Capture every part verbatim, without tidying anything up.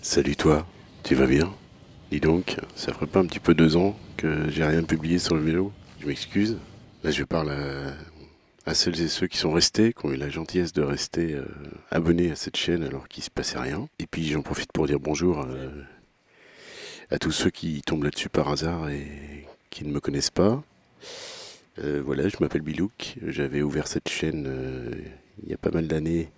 Salut toi, tu vas bien? Dis donc, ça ferait pas un petit peu deux ans que j'ai rien publié sur le vélo? Je m'excuse, là je parle à, à celles et ceux qui sont restés, qui ont eu la gentillesse de rester euh, abonnés à cette chaîne alors qu'il se passait rien. Et puis j'en profite pour dire bonjour euh, à tous ceux qui tombent là-dessus par hasard et qui ne me connaissent pas. Euh, voilà, je m'appelle Bilouk, j'avais ouvert cette chaîne euh, il y a pas mal d'années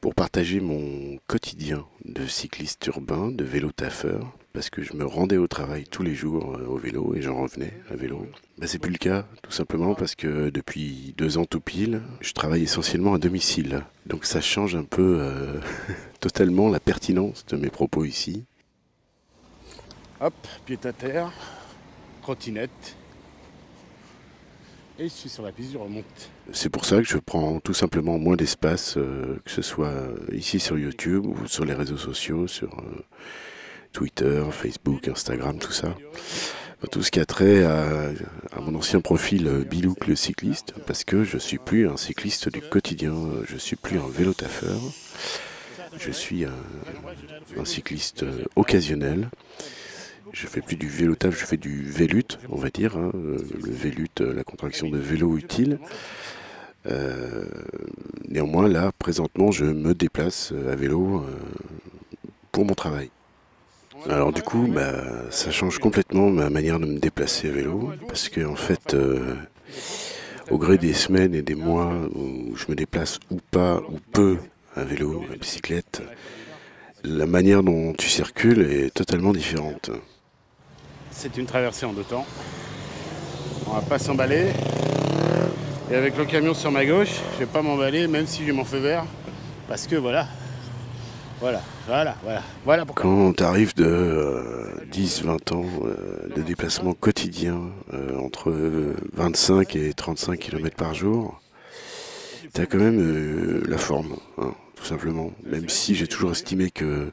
pour partager mon quotidien de cycliste urbain, de vélo-taffeur, parce que je me rendais au travail tous les jours euh, au vélo et j'en revenais à vélo. Bah, c'est plus le cas, tout simplement parce que depuis deux ans tout pile, je travaille essentiellement à domicile. Donc ça change un peu euh, totalement la pertinence de mes propos ici. Hop, pied à terre, trottinette. Et je suis sur la piste du remonte. C'est pour ça que je prends tout simplement moins d'espace, euh, que ce soit ici sur YouTube ou sur les réseaux sociaux, sur euh, Twitter, Facebook, Instagram, tout ça. Enfin, tout ce qui a trait à, à mon ancien profil euh, Bilouk le cycliste, parce que je ne suis plus un cycliste du quotidien, je ne suis plus un vélotaffeur, je suis un, un cycliste euh, occasionnel. Je fais plus du vélotaf, je fais du Vélut, on va dire, hein, le Vélut, la contraction de vélo utile. Euh, néanmoins, là, présentement, je me déplace à vélo euh, pour mon travail. Alors du coup, bah, ça change complètement ma manière de me déplacer à vélo, parce que en fait, euh, au gré des semaines et des mois où je me déplace ou pas, ou peu, à vélo, à bicyclette, la manière dont tu circules est totalement différente. C'est une traversée en deux temps. On va pas s'emballer. Et avec le camion sur ma gauche, je vais pas m'emballer, même si j'ai mon feu vert. Parce que voilà. Voilà, voilà, voilà. Voilà pourquoi. Quand tu arrives de euh, dix, vingt ans euh, de déplacement quotidien, euh, entre vingt-cinq et trente-cinq kilomètres par jour, tu as quand même euh, la forme, hein, tout simplement. Même si j'ai toujours estimé que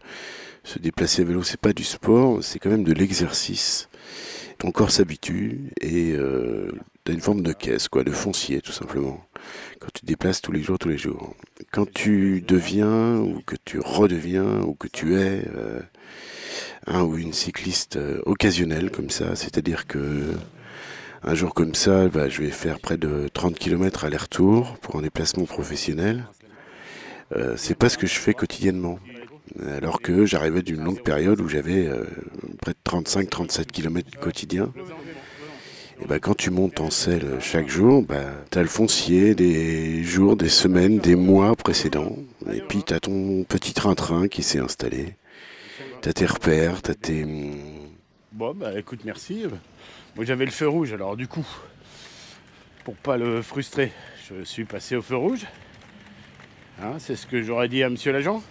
se déplacer à vélo, c'est pas du sport, c'est quand même de l'exercice. Ton corps s'habitue et euh, tu as une forme de caisse, quoi, de foncier, tout simplement. Quand tu te déplaces tous les jours, tous les jours. Quand tu deviens, ou que tu redeviens, ou que tu es euh, un ou une cycliste occasionnelle, comme ça, c'est-à-dire que un jour comme ça, bah, je vais faire près de trente kilomètres aller-retour pour un déplacement professionnel. Euh, c'est pas ce que je fais quotidiennement. Alors que j'arrivais d'une longue période où j'avais euh, près de trente-cinq à trente-sept kilomètres quotidiens. Et bah, quand tu montes en selle chaque jour, bah, tu as le foncier des jours, des semaines, des mois précédents. Et puis tu as ton petit train-train qui s'est installé. Tu as tes repères, tu as tes... Bon, bah écoute, merci. Moi j'avais le feu rouge, alors du coup, pour pas le frustrer, je suis passé au feu rouge. Hein, c'est ce que j'aurais dit à monsieur l'agent.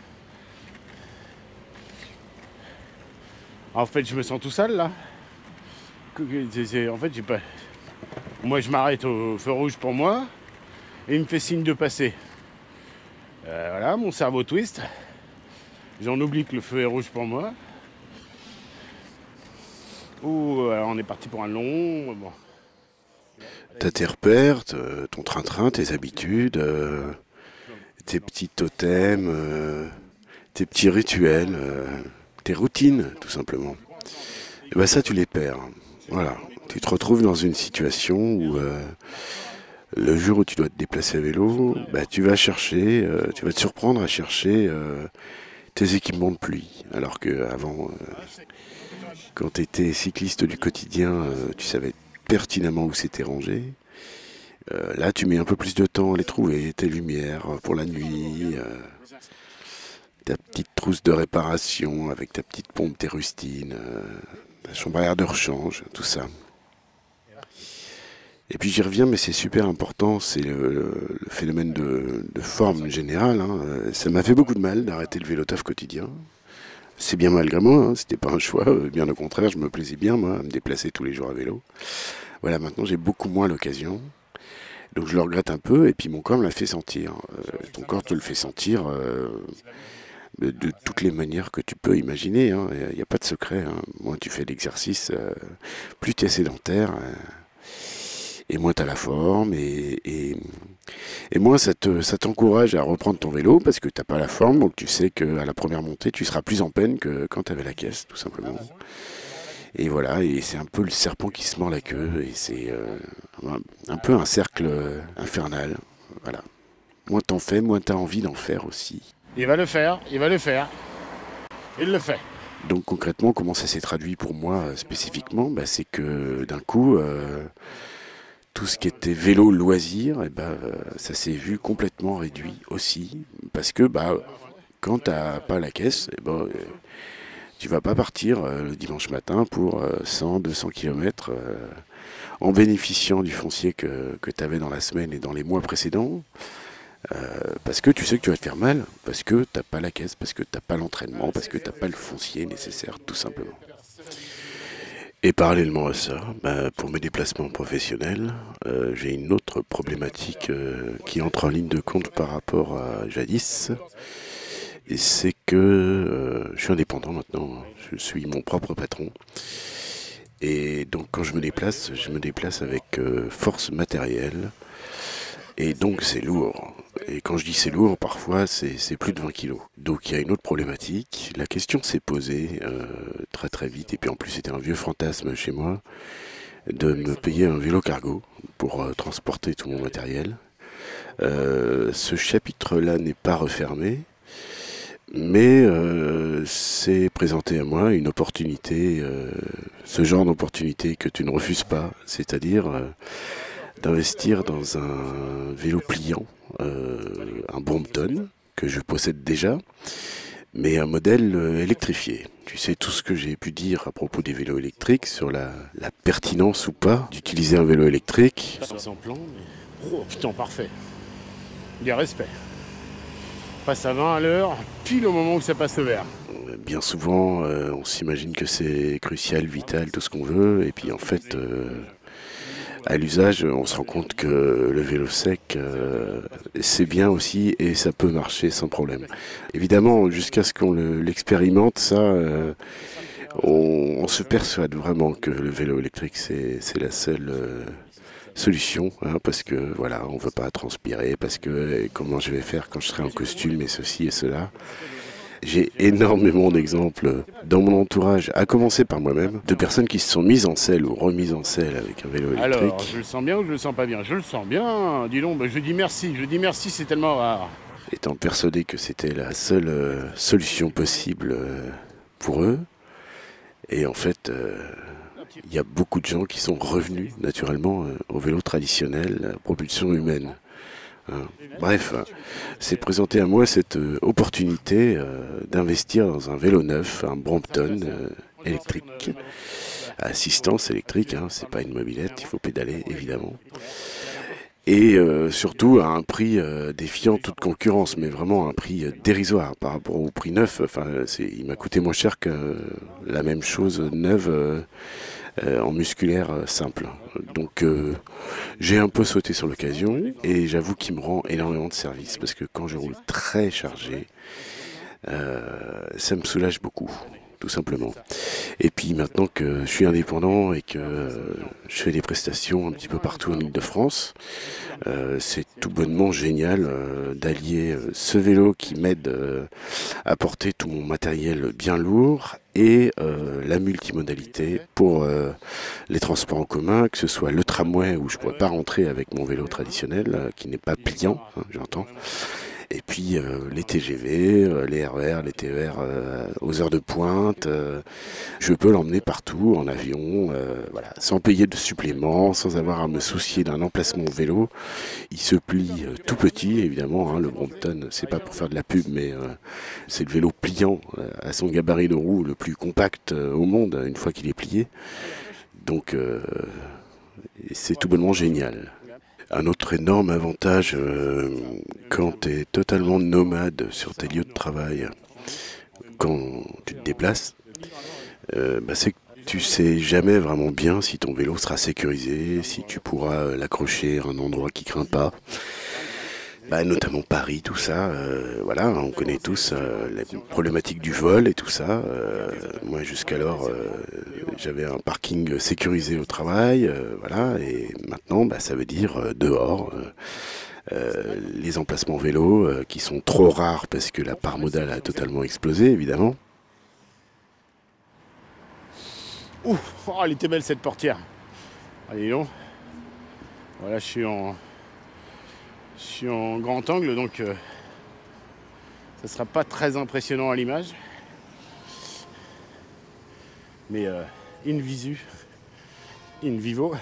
En fait, je me sens tout seul là. En fait, j'ai pas. Moi, je m'arrête au feu rouge pour moi et il me fait signe de passer. Euh, voilà, mon cerveau twist. J'en oublie que le feu est rouge pour moi. Ouh, on est parti pour un long... Bon. T'as tes repères, ton train-train, tes habitudes, euh, tes petits totems, euh, tes petits rituels, euh, tes routines, tout simplement. Et bien ça, tu les perds. Voilà. Tu te retrouves dans une situation où euh, le jour où tu dois te déplacer à vélo, bah, tu vas chercher, euh, tu vas te surprendre à chercher euh, tes équipements de pluie. Alors qu'avant... Euh, Quand tu étais cycliste du quotidien, euh, tu savais pertinemment où c'était rangé. Euh, là, tu mets un peu plus de temps à les trouver, tes lumières pour la nuit, euh, ta petite trousse de réparation avec ta petite pompe, tes rustines, euh, ta chambre à air de rechange, tout ça. Et puis j'y reviens, mais c'est super important, c'est le, le phénomène de, de forme générale. Hein. Ça m'a fait beaucoup de mal d'arrêter le vélotaf quotidien. C'est bien malgré moi, hein, c'était pas un choix, bien au contraire, je me plaisais bien moi à me déplacer tous les jours à vélo. Voilà, maintenant j'ai beaucoup moins l'occasion, donc je le regrette un peu, et puis mon corps me l'a fait sentir. Euh, ton corps te le fait sentir euh, de, de toutes les manières que tu peux imaginer, il hein, n'y a pas de secret. Hein. Moins tu fais l'exercice, euh, plus tu es sédentaire, euh, et moins tu as la forme, et, et, et moins ça t'encourage te, ça à reprendre ton vélo parce que tu n'as pas la forme, donc tu sais qu'à la première montée, tu seras plus en peine que quand tu avais la caisse, tout simplement. Et voilà, et c'est un peu le serpent qui se mord la queue, et c'est euh, un peu un cercle infernal, voilà. Moins t'en fais, moins t'as envie d'en faire aussi. Il va le faire, il va le faire, il le fait. Donc concrètement, comment ça s'est traduit pour moi euh, spécifiquement, bah, c'est que d'un coup, euh, tout ce qui était vélo loisir, et bah, euh, ça s'est vu complètement réduit aussi, parce que bah, quand t'as pas la caisse, et bah, euh, tu vas pas partir euh, le dimanche matin pour euh, cent, deux cents kilomètres euh, en bénéficiant du foncier que, que tu avais dans la semaine et dans les mois précédents, euh, parce que tu sais que tu vas te faire mal, parce que t'as pas la caisse, parce que t'as pas l'entraînement, parce que t'as pas le foncier nécessaire, tout simplement. Et parallèlement à ça, bah, pour mes déplacements professionnels, euh, j'ai une autre problématique euh, qui entre en ligne de compte par rapport à jadis. Et c'est que euh, je suis indépendant maintenant, je suis mon propre patron. Et donc quand je me déplace, je me déplace avec euh, force matérielle. Et donc c'est lourd. Et quand je dis c'est lourd, parfois c'est plus de vingt kilos. Donc il y a une autre problématique. La question s'est posée euh, très très vite. Et puis en plus c'était un vieux fantasme chez moi de me payer un vélo cargo pour euh, transporter tout mon matériel. Euh, ce chapitre-là n'est pas refermé. Mais euh, c'est présenté à moi une opportunité, euh, ce genre d'opportunité que tu ne refuses pas, c'est-à-dire euh, d'investir dans un vélo pliant, euh, un Brompton, que je possède déjà, mais un modèle électrifié. Tu sais tout ce que j'ai pu dire à propos des vélos électriques, sur la, la pertinence ou pas d'utiliser un vélo électrique. Sans plan, mais... Oh putain, parfait. Il y a respect. Passe à vingt à l'heure, pile au moment où ça passe au vert. Bien souvent, euh, on s'imagine que c'est crucial, vital, tout ce qu'on veut. Et puis en fait, euh, à l'usage, on se rend compte que le vélo sec, euh, c'est bien aussi et ça peut marcher sans problème. Évidemment, jusqu'à ce qu'on l'expérimente, ça, euh, on, on se persuade vraiment que le vélo électrique, c'est la seule... Euh, solution, hein, parce que voilà, on veut pas transpirer, parce que comment je vais faire quand je serai en costume et ceci et cela. J'ai énormément d'exemples dans mon entourage, à commencer par moi-même, de personnes qui se sont mises en selle ou remises en selle avec un vélo électrique. Alors, je le sens bien ou je le sens pas bien? Je le sens bien, dis donc, bah, je dis merci, je dis merci, c'est tellement rare. Étant persuadé que c'était la seule euh, solution possible euh, pour eux, et en fait... Euh, il y a beaucoup de gens qui sont revenus naturellement euh, au vélo traditionnel, à la propulsion humaine. Hein. Bref, hein, c'est présenté à moi cette euh, opportunité euh, d'investir dans un vélo neuf, un Brompton euh, électrique, assistance électrique, hein, c'est pas une mobilette, il faut pédaler évidemment. Et euh, surtout à un prix euh, défiant toute concurrence, mais vraiment un prix euh, dérisoire par rapport au prix neuf. Enfin, il m'a coûté moins cher que euh, la même chose neuve euh, euh, en musculaire euh, simple. Donc euh, j'ai un peu sauté sur l'occasion et j'avoue qu'il me rend énormément de service parce que quand je roule très chargé, euh, ça me soulage beaucoup. Tout simplement. Et puis maintenant que je suis indépendant et que je fais des prestations un petit peu partout en Île-de-France, euh, c'est tout bonnement génial euh, d'allier ce vélo qui m'aide euh, à porter tout mon matériel bien lourd et euh, la multimodalité pour euh, les transports en commun, que ce soit le tramway où je ne pourrais pas rentrer avec mon vélo traditionnel, euh, qui n'est pas pliant, hein, j'entends. Et puis euh, les T G V, euh, les R E R, les T E R euh, aux heures de pointe, euh, je peux l'emmener partout en avion, euh, voilà, sans payer de suppléments, sans avoir à me soucier d'un emplacement vélo. Il se plie euh, tout petit, évidemment, hein, le Brompton, c'est pas pour faire de la pub, mais euh, c'est le vélo pliant euh, à son gabarit de roue le plus compact euh, au monde, une fois qu'il est plié. Donc euh, c'est tout bonnement génial. Un autre énorme avantage euh, quand tu es totalement nomade sur tes lieux de travail, quand tu te déplaces, euh, bah c'est que tu sais jamais vraiment bien si ton vélo sera sécurisé, si tu pourras l'accrocher à un endroit qui craint pas. bah, notamment Paris, tout ça. Euh, voilà, on connaît tous euh, les problématiques du vol et tout ça. Euh, moi, jusqu'alors, euh, j'avais un parking sécurisé au travail, euh, voilà. Et maintenant, bah, ça veut dire euh, dehors. Euh, Euh, les emplacements vélos euh, qui sont trop rares parce que la part modale a totalement explosé, évidemment. Ouh, oh, elle était belle cette portière. Allez, donc. Voilà, je suis en, je suis en grand angle, donc euh, ça sera pas très impressionnant à l'image. Mais euh, in visu, in vivo,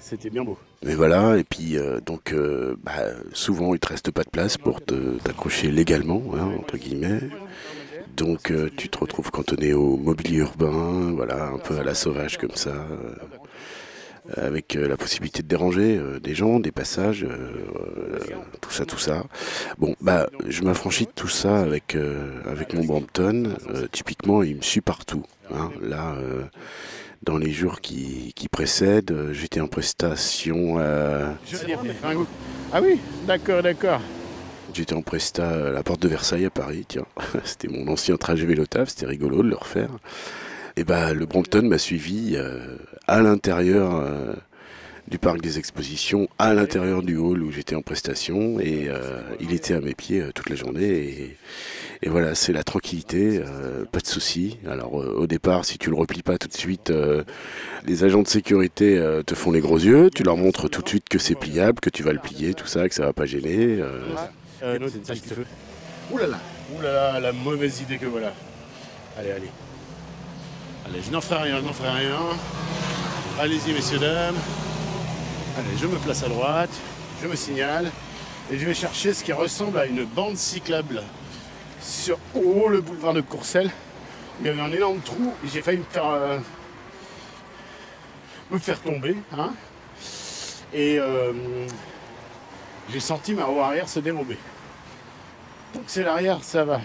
c'était bien beau. Mais voilà, et puis euh, donc euh, bah, souvent il te reste pas de place pour t'accrocher légalement, hein, entre guillemets. Donc euh, tu te retrouves cantonné au mobilier urbain, voilà, un peu à la sauvage comme ça, euh, avec euh, la possibilité de déranger euh, des gens, des passages, euh, euh, tout ça, tout ça. Bon, bah je m'affranchis de tout ça avec euh, avec mon Brompton. Euh, typiquement, il me suit partout. Hein, là. Euh, Dans les jours qui, qui précèdent, j'étais en prestation à... Ah oui, d'accord, d'accord. J'étais en presta à la Porte de Versailles à Paris, tiens. C'était mon ancien trajet Vélotaf, c'était rigolo de le refaire. Et bah, le Brompton m'a suivi euh, à l'intérieur euh, du parc des expositions, à l'intérieur du hall où j'étais en prestation. Et euh, il était à mes pieds euh, toute la journée. Et, et voilà, c'est la tranquillité, euh, pas de soucis. Alors euh, au départ, si tu le replies pas tout de suite, euh, les agents de sécurité euh, te font les gros yeux. Tu leur montres tout de suite que c'est pliable, que tu vas le plier, tout ça, que ça va pas gêner. Euh... Euh, non, c'est un petit feu. Ouh là là, ouh là là, la mauvaise idée que voilà. Allez, allez. Allez, je n'en ferai rien, je n'en ferai rien. Allez-y, messieurs, dames. Allez, je me place à droite, je me signale, et je vais chercher ce qui ressemble à une bande cyclable sur oh, le boulevard de Courcelles. Il y avait un énorme trou, et j'ai failli me faire, euh, me faire tomber. Hein, et euh, j'ai senti ma roue arrière se dérober. Donc c'est l'arrière, ça va.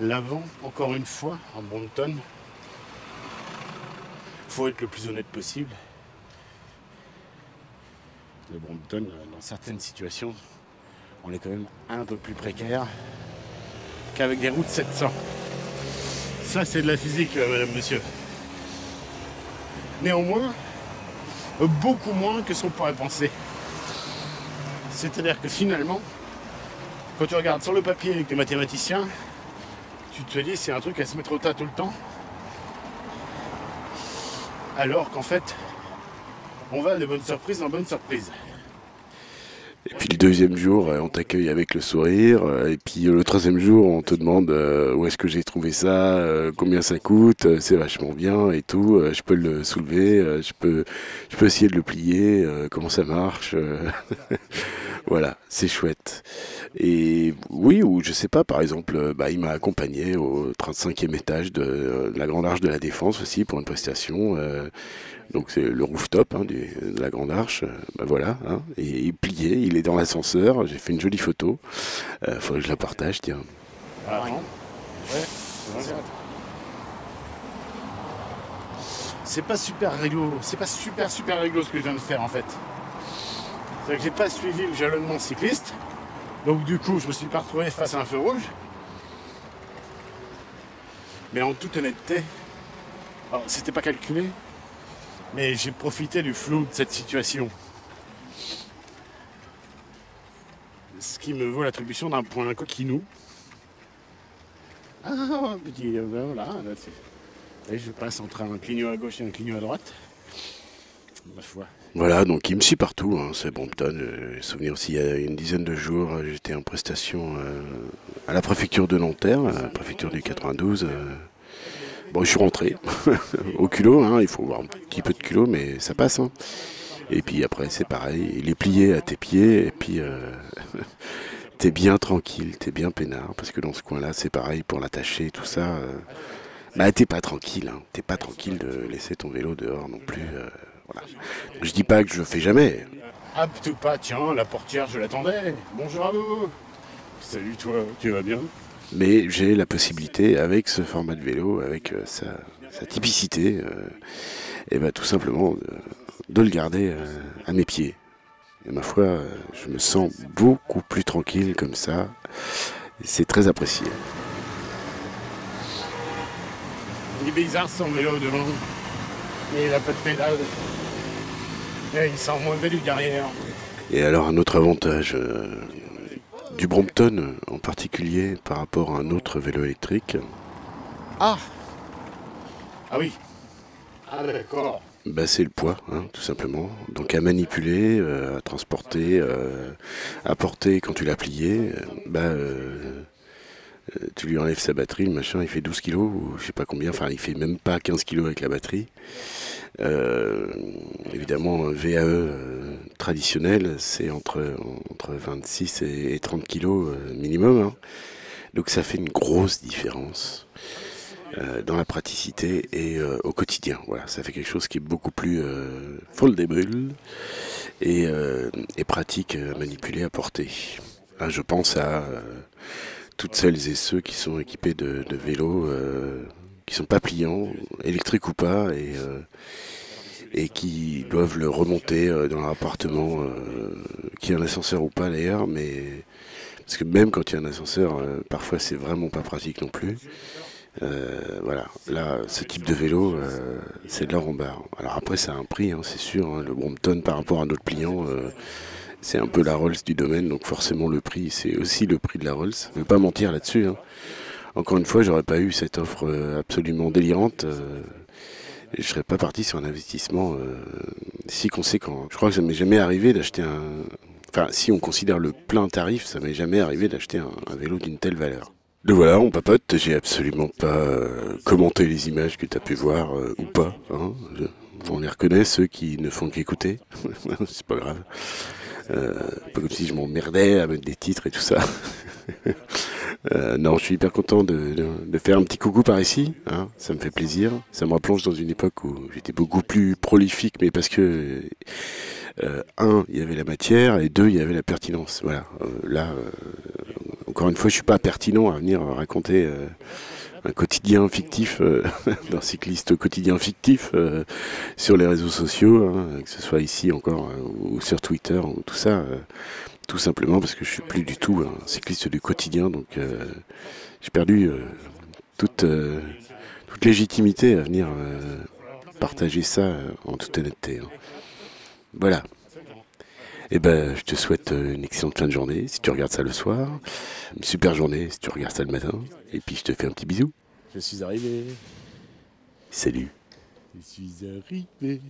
L'avant, encore une fois, en Brompton. Faut être le plus honnête possible. Le Brompton, dans certaines situations, on est quand même un peu plus précaire qu'avec des routes sept cents. Ça, c'est de la physique, madame, monsieur. Néanmoins, beaucoup moins que ce qu'on pourrait penser. C'est-à-dire que finalement, quand tu regardes sur le papier avec les mathématiciens, tu te dis c'est un truc à se mettre au tas tout le temps. Alors qu'en fait, on va de bonne surprise en bonne surprise. Et puis le deuxième jour, on t'accueille avec le sourire. Et puis le troisième jour, on te demande où est-ce que j'ai trouvé ça, combien ça coûte, c'est vachement bien et tout. Je peux le soulever, je peux, je peux essayer de le plier, comment ça marche. Voilà, c'est chouette. Et oui, ou je sais pas, par exemple, bah, il m'a accompagné au trente-cinquième étage de la Grande Arche de la Défense aussi pour une prestation. Euh, donc c'est le rooftop hein, du, de la Grande Arche. Bah, voilà, hein, et, et plié, il est dans l'ascenseur. J'ai fait une jolie photo. Euh, faut que je la partage, tiens. Ah, non. Ouais, c'est vrai. C'est pas super réglo, c'est pas super super réglo ce que je viens de faire en fait. C'est que j'ai pas suivi le jalonnement cycliste, donc du coup je me suis pas retrouvé face à un feu rouge. Mais en toute honnêteté, c'était pas calculé, mais j'ai profité du flou de cette situation. Ce qui me vaut l'attribution d'un point coquinou. Ah, petit, voilà, là, là je passe entre un clignot à gauche et un clignot à droite. Ma foi. Voilà, donc il me suit partout, hein, c'est Brompton. Je me souviens aussi, il y a une dizaine de jours, j'étais en prestation euh, à la préfecture de Nanterre, à la préfecture du quatre-vingt-douze. Euh... Bon, je suis rentré au culot, hein, il faut avoir un petit peu de culot, mais ça passe. Hein. Et puis après, c'est pareil, il est plié à tes pieds, et puis euh, t'es bien tranquille, t'es bien peinard, parce que dans ce coin-là, c'est pareil pour l'attacher, tout ça. Euh... Bah, t'es pas tranquille, hein, t'es pas tranquille de laisser ton vélo dehors non plus. Euh... Voilà. Je dis pas que je le fais jamais. Ah, plutôt pas, tiens, la portière, je l'attendais. Bonjour à vous. Salut toi, tu vas bien? Mais j'ai la possibilité, avec ce format de vélo, avec euh, sa, sa typicité, euh, et ben, tout simplement euh, de le garder euh, à mes pieds. Et ma foi, je me sens beaucoup plus tranquille comme ça. C'est très apprécié. Il est bizarre son vélo devant. Il a peu de pédale. Et il sent moins vélo derrière. Et alors un autre avantage euh, du Brompton en particulier par rapport à un autre vélo électrique. Ah Ah oui Ah d'accord bah, c'est le poids, hein, tout simplement. Donc à manipuler, euh, à transporter, euh, à porter quand tu l'as plié, euh, bah, euh, tu lui enlèves sa batterie, le machin, il fait douze kilos, ou je sais pas combien, enfin il fait même pas quinze kilos avec la batterie. Euh, évidemment, un V A E euh, traditionnel, c'est entre, entre vingt-six et trente kilos euh, minimum. Hein. Donc ça fait une grosse différence euh, dans la praticité et euh, au quotidien. Voilà, ça fait quelque chose qui est beaucoup plus euh, foldable et, euh, et pratique à manipuler, à porter. Là, je pense à... Euh, toutes celles et ceux qui sont équipés de, de vélos euh, qui sont pas pliants, électriques ou pas, et, euh, et qui doivent le remonter euh, dans leur appartement, euh, qu'il y ait un ascenseur ou pas d'ailleurs, mais parce que même quand il y a un ascenseur, euh, parfois c'est vraiment pas pratique non plus. Euh, voilà, là, ce type de vélo, euh, c'est de l'or en barre. Alors après, ça a un prix, hein, c'est sûr, hein, le Brompton par rapport à notre pliant. Euh, C'est un peu la Rolls du domaine, donc forcément le prix, c'est aussi le prix de la Rolls. Je ne veux pas mentir là-dessus. Hein. Encore une fois, j'aurais pas eu cette offre absolument délirante. Euh, je serais pas parti sur un investissement euh, si conséquent. Je crois que ça m'est jamais arrivé d'acheter un... Enfin, si on considère le plein tarif, ça m'est jamais arrivé d'acheter un, un vélo d'une telle valeur. Donc voilà, on papote. J'ai absolument pas commenté les images que tu as pu voir, euh, ou pas. Hein. Je... On les reconnaît, ceux qui ne font qu'écouter. C'est pas grave. Euh, pas comme si je m'emmerdais à mettre des titres et tout ça. euh, non, je suis hyper content de, de, de faire un petit coucou par ici, hein. Ça me fait plaisir, ça me replonge dans une époque où j'étais beaucoup plus prolifique, mais parce que euh, un, il y avait la matière, et deux, il y avait la pertinence. Voilà. Euh, là, euh, encore une fois, je suis pas pertinent à venir raconter euh, un quotidien fictif, euh, d'un cycliste quotidien fictif euh, sur les réseaux sociaux, hein, que ce soit ici encore euh, ou sur Twitter ou tout ça, euh, tout simplement parce que je suis plus du tout un cycliste du quotidien, donc euh, j'ai perdu euh, toute, euh, toute légitimité à venir euh, partager ça euh, en toute honnêteté. Hein. Voilà. Eh ben, je te souhaite une excellente fin de journée, si tu regardes ça le soir. Une super journée, si tu regardes ça le matin. Et puis, je te fais un petit bisou. Je suis arrivé. Salut. Je suis arrivé.